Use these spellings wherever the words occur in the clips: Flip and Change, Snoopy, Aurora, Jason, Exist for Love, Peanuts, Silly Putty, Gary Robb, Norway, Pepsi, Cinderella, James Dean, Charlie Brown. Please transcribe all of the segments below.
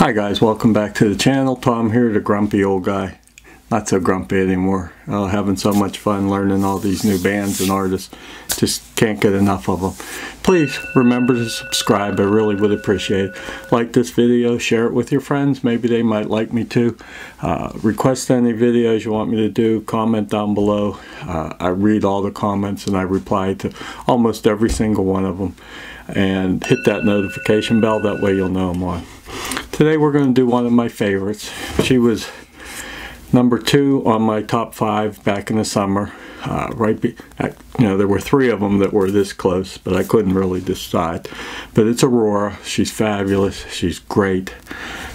Hi guys, welcome back to the channel. Tom here, the grumpy old guy. Not so grumpy anymore. Having so much fun learning all these new bands and artists. Just can't get enough of them. Please remember to subscribe. I really would appreciate it. Like this video, share it with your friends. Maybe they might like me too. Request any videos you want me to do. Comment down below. I read all the comments and I reply to almost every single one of them. And hit that notification bell. That way you'll know I'm on. Today we're going to do one of my favorites. She was number 2 on my top 5 back in the summer. There were 3 of them that were this close, but I couldn't really decide. But it's Aurora. She's fabulous. She's great.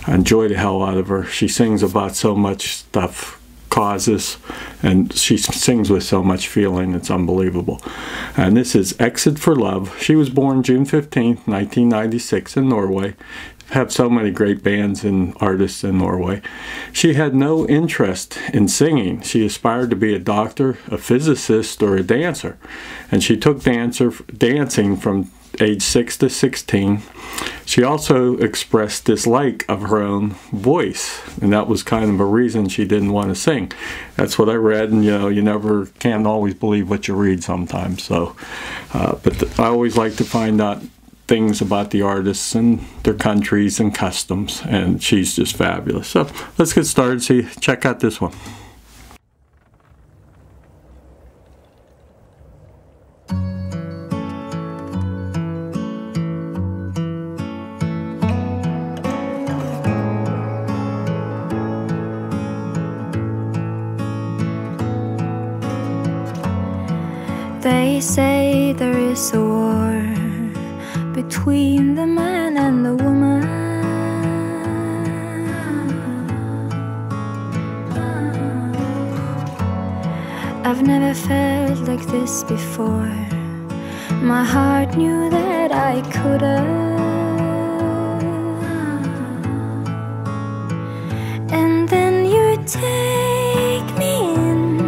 I enjoy the hell out of her. She sings about so much stuff, causes, and she sings with so much feeling. It's unbelievable. And this is Exist for Love. She was born June 15th, 1996 in Norway. Have so many great bands and artists in Norway. She had no interest in singing. She aspired to be a doctor, a physicist, or a dancer. And she took dancing from age 6 to 16. She also expressed dislike of her own voice, and that was kind of a reason she didn't want to sing. That's what I read, and you know, you never can always believe what you read sometimes. So, I always like to find out things about the artists and their countries and customs, and she's just fabulous. So let's get started. See, check out this one. They say there is a war between the man and the woman. I've never felt like this before. My heart knew that I couldn't. And then you take me in,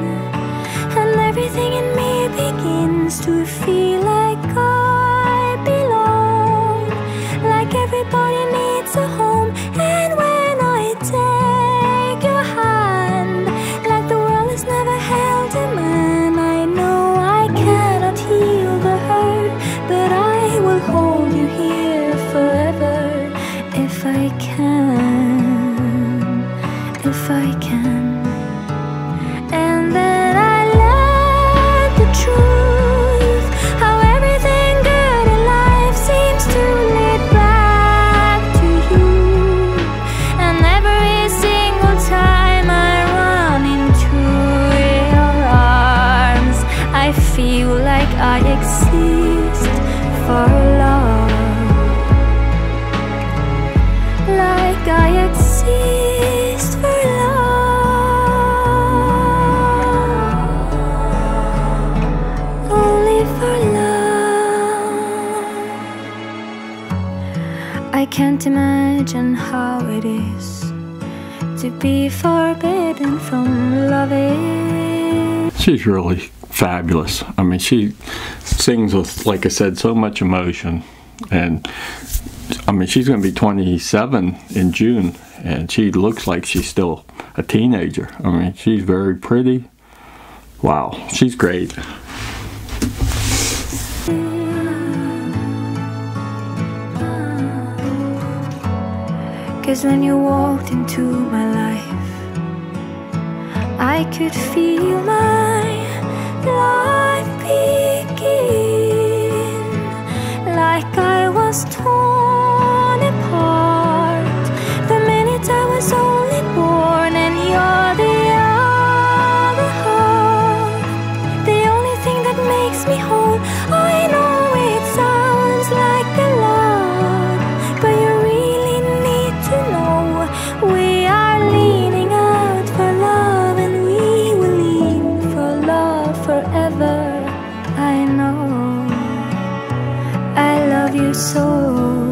and everything in me begins to feel like God. Everybody needs a home, and when I take your hand, like the world has never held a man, I know I cannot heal the hurt, but I will hold you here forever, if I can, if I can. I exist for love, like I exist for love, only for love. I can't imagine how it is to be forbidden from loving. She's really fabulous. I mean, she sings with, like I said, so much emotion, and I mean, she's going to be 27 in June, and she looks like she's still a teenager. I mean, she's very pretty. Wow, she's great. Cause when you walked into my life, I could feel my life begin, like I was torn apart the minute I was only born, and you're the other half, the only thing that makes me whole. I know it sounds like a lot, but you really need to know we are leaning out for love, and we will lean for love forever. I know I love you so.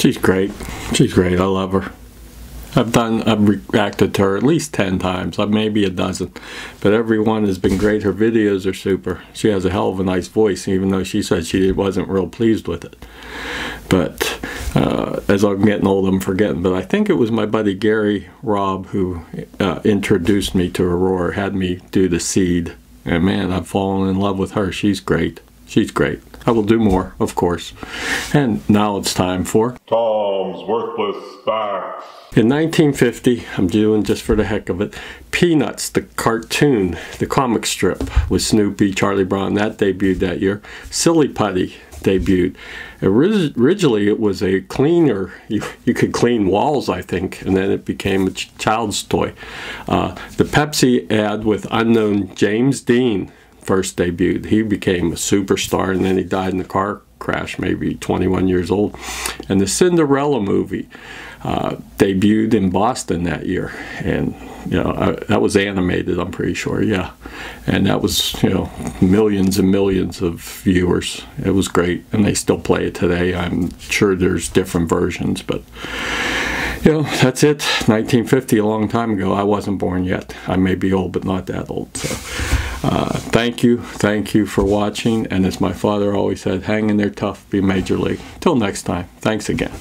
She's great. She's great. I love her. I've reacted to her at least 10 times, maybe a dozen, but every one has been great. Her videos are super. She has a hell of a nice voice, even though she said she wasn't real pleased with it. But as I'm getting old, I'm forgetting. But I think it was my buddy Gary Robb who introduced me to Aurora, had me do the seed, and man, I've fallen in love with her. She's great. She's great. I will do more, of course. And now it's time for Tom's Worthless Facts. In 1950, I'm doing just for the heck of it, Peanuts, the cartoon, the comic strip with Snoopy, Charlie Brown, that debuted that year. Silly Putty debuted. Originally, it was a cleaner. You could clean walls, I think, and then it became a child's toy. The Pepsi ad with unknown James Dean first debuted. He became a superstar, and then he died in a car crash, maybe 21 years old. And the Cinderella movie debuted in Boston that year, and you know, that was animated, I'm pretty sure, yeah. And that was, you know, millions and millions of viewers. It was great, and they still play it today. I'm sure there's different versions, but you know, that's it. 1950, a long time ago. I wasn't born yet. I may be old, but not that old. So thank you for watching, and as my father always said, hang in there tough, be major league. Till next time, thanks again.